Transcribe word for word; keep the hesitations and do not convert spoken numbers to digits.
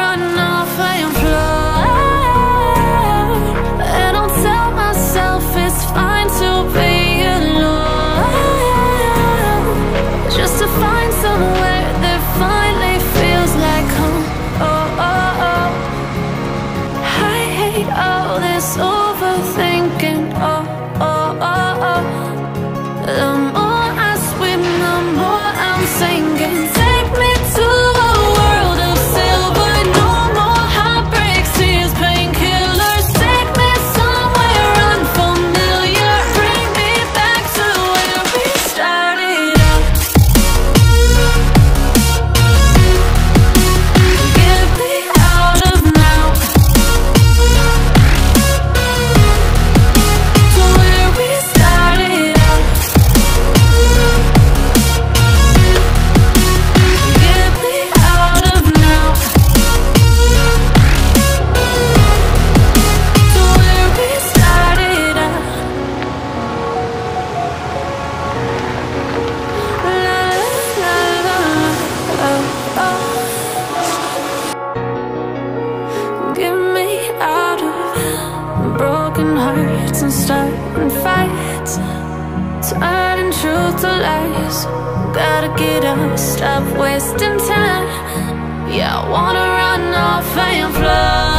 run off and fly, and I'll tell myself it's fine to be alone, just to find somewhere that finally feels like home. Oh, oh, oh. I hate all this overthinking. Oh, oh, oh, oh. The more I swim, the more I'm sinking. Take me to a world of silver. No more heartbreaks, tears, painkillers. Take me somewhere unfamiliar. Bring me back to where we started out. Get me out of now, to where we started out. Get me out of now, to where we started out. La, la, la, la, oh. Get me out of broken hearts and starting fights, turning truth to lies. Gotta get up, stop wasting time. Yeah, I wanna run off and fly.